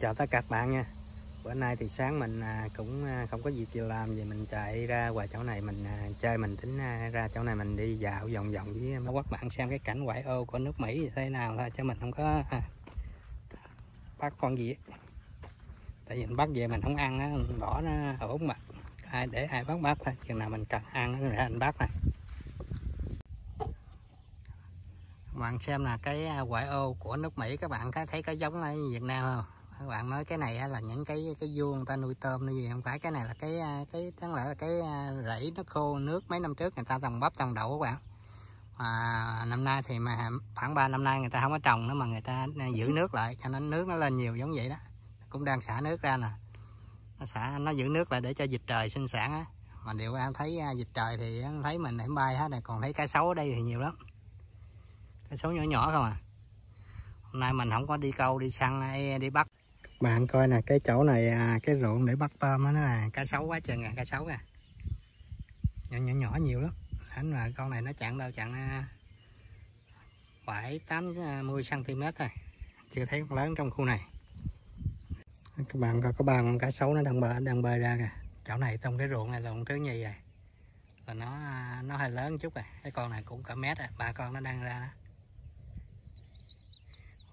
chào tất cả các bạn nha. Bữa nay thì sáng mình cũng không có việc gì làm thì mình chạy ra ngoài chỗ này mình chơi, mình tính ra chỗ này mình đi dạo vòng vòng với các bạn xem cái cảnh ngoại ô của nước Mỹ như thế nào thôi, chứ mình không có bắt con gì hết. Tại vì mình bắt về mình không ăn á, mình bỏ nó ổn mà. Ai để ai bắt thôi, chừng nào mình cần ăn nó ra mình bắt này. Bạn xem là cái ngoại ô của nước Mỹ, các bạn có thấy có giống ở Việt Nam không? Các bạn nói cái này là những cái vuông người ta nuôi tôm nuôi gì, không phải, cái này là cái đáng lẽ là cái rẫy nó khô nước mấy năm trước người ta trồng bắp trồng đậu các bạn. Mà năm nay thì mà khoảng 3 năm nay người ta không có trồng nữa mà người ta giữ nước lại cho nên nước nó lên nhiều giống vậy đó. Cũng đang xả nước ra nè. Nó giữ nước lại để cho vịt trời sinh sản á. Mà điều em thấy vịt trời thì thấy mình em bay hết này, còn thấy cá sấu ở đây thì nhiều lắm. Cái số nhỏ nhỏ không à. Hôm nay mình không có đi câu đi săn hay đi bắt. Bạn coi nè, cái chỗ này cái ruộng để bắt tôm đó nè, cá sấu quá chừng à, cá sấu nè. Nhỏ nhiều lắm. Ảnh là con này nó chặn đâu chặn 7-80 cm thôi. Chưa thấy con lớn trong khu này. Các bạn coi có 3 con cá sấu nó đang bơi ra kìa. Chỗ này trong cái ruộng này là ruộng thứ nhì rồi. Là nó hơi lớn chút rồi. Cái con này cũng cả mét rồi, 3 con nó đang ra.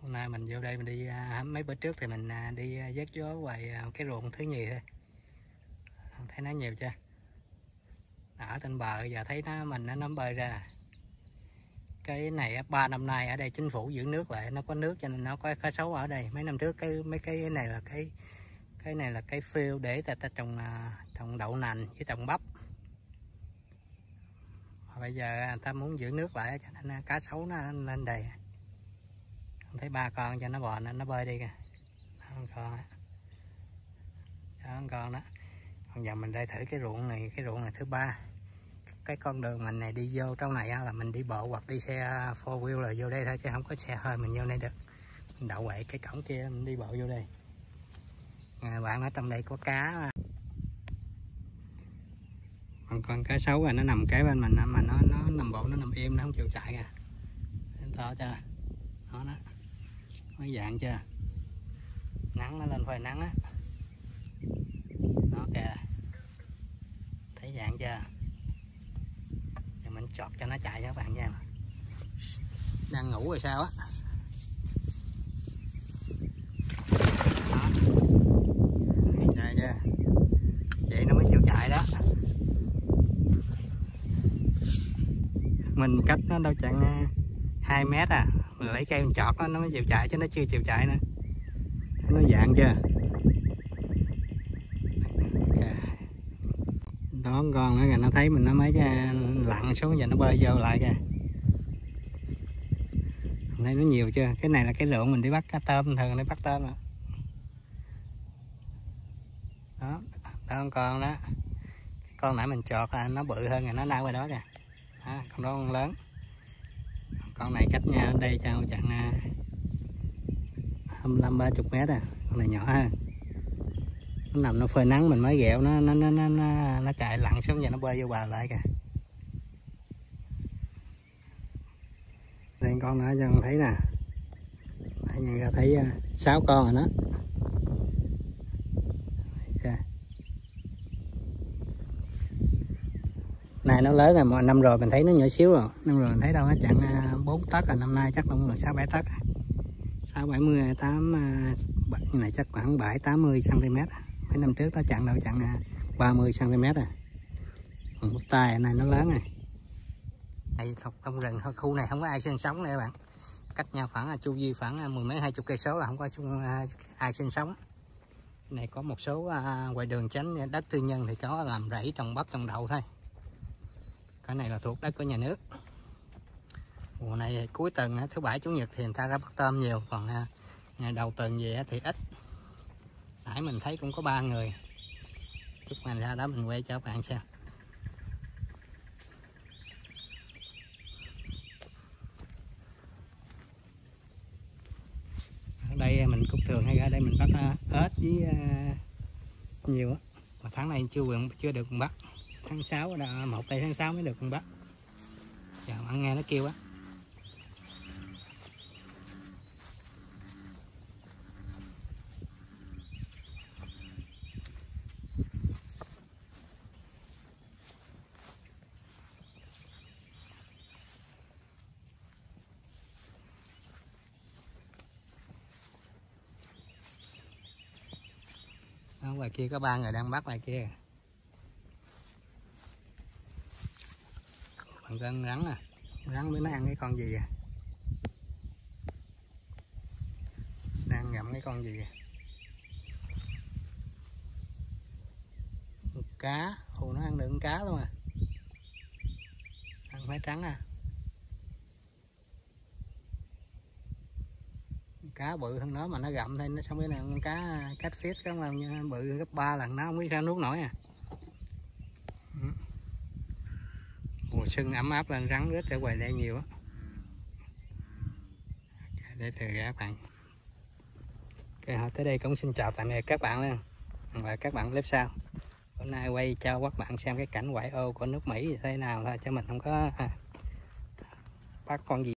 Hôm nay mình vô đây mình đi, mấy bữa trước thì mình đi vớt gió ngoài cái ruộng thứ nhì thôi. Thấy nó nhiều chưa? Ở trên bờ giờ thấy nó bơi ra. Cái này 3 năm nay ở đây chính phủ giữ nước lại, nó có nước cho nên nó có cá sấu ở đây. Mấy năm trước cái này là cái field để ta trồng đậu nành với trồng bắp. Bây giờ người ta muốn giữ nước lại cho nên cá sấu nó lên đầy. Không thấy 3 con cho nó bò nên nó bơi đi kìa. Con đó. Còn giờ mình đây thử cái ruộng này thứ 3. Cái con đường mình này đi vô trong này là mình đi bộ hoặc đi xe 4-wheel là vô đây thôi, chứ không có xe hơi mình vô đây được. Mình đậu lại cái cổng kia mình đi bộ vô đây. Bạn ở trong đây có cá mà. Con cá sấu rồi nó nằm kế bên mình mà nó nằm bộ, nó nằm im, nó không chịu chạy kìa. To chưa? Nó mới dạng chưa? Nắng nó lên phơi nắng á. Nó kìa. Thấy dạng chưa? Giờ mình chọt cho nó chạy cho các bạn nha. Đang ngủ rồi sao á. Chạy chưa? Vậy nó mới chịu chạy đó. Mình cách nó đâu chặn 2 mét à, mình lấy cây mình chọt nó mới chịu chạy, chứ nó chưa chịu chạy nữa. Nó dạng chưa? Đó con nữa kìa, nó thấy mình nó mới lặn xuống, giờ nó bơi vô lại kìa. Mình thấy nó nhiều chưa? Cái này là cái ruộng mình đi bắt cá tôm, thường đi bắt tôm đó. Đó, đó con đó. Con nãy mình chọt nó bự hơn rồi, nó lao qua đó kìa. À, con đó con lớn, con này cách nhà ở đây trao chặn 25-30 mét à, con này nhỏ hơn, nó nằm nó phơi nắng mình mới ghẹo nó chạy lặn xuống và nó bơi vô bờ lại kìa. Đây con nữa cho con thấy nè, nãy giờ ra thấy 6 con rồi đó. Này nó lớn rồi, năm rồi mình thấy nó nhỏ xíu rồi, năm rồi mình thấy đâu nó chặn 4 tấc rồi, năm nay chắc cũng được 6-7 tấc, 6-70-8 này chắc khoảng 7-80 cm. Mấy năm trước nó chặn đâu chặn 30 cm à. Một tay này nó lớn rồi. Đây thuộc trong rừng thôi, khu này không có ai sinh sống nữa các bạn. Cách nhà khoảng chu vi khoảng 10 mấy 20 cây số là không có ai sinh sống. Này có một số ngoài đường tránh đất tư nhân thì có làm rẫy trồng bắp trồng đậu thôi. Cái này là thuộc đất của nhà nước. Mùa này cuối tuần thứ 7 Chủ nhật thì người ta ra bắt tôm nhiều, còn ngày đầu tuần về thì ít. Nãy mình thấy cũng có 3 người. Chút mình ra đó mình quay cho các bạn xem. Ở đây mình cũng thường hay ra đây mình bắt ếch với nhiều á. Mà tháng này chưa được bắt. Tháng 6 là 1 tây tháng 6 mới được con bắt. Giờ ăn nghe nó kêu á. Đó, ngoài kia có ba người đang bắt ngoài kia. Còn con rắn à, rắn mới nó ăn cái con gì à? Đang ngậm cái con gì à? Một cá, ồ nó ăn được con cá luôn à. Ăn phải trắng à. Cá bự hơn nó mà nó gặm thêm, nó xong cái con cá catfish cái làm bự gấp 3 lần nó không biết ra nước nổi à. Mùa xuân ấm áp lên rắn rết ở ngoài đây nhiều á. Để từ ra các bạn. Ok, tới đây cũng xin chào tạm biệt các bạn nha. Và các bạn clip sau. Hôm nay quay cho các bạn xem cái cảnh ngoại ô của nước Mỹ như thế nào thôi, chứ mình không có bắt con gì.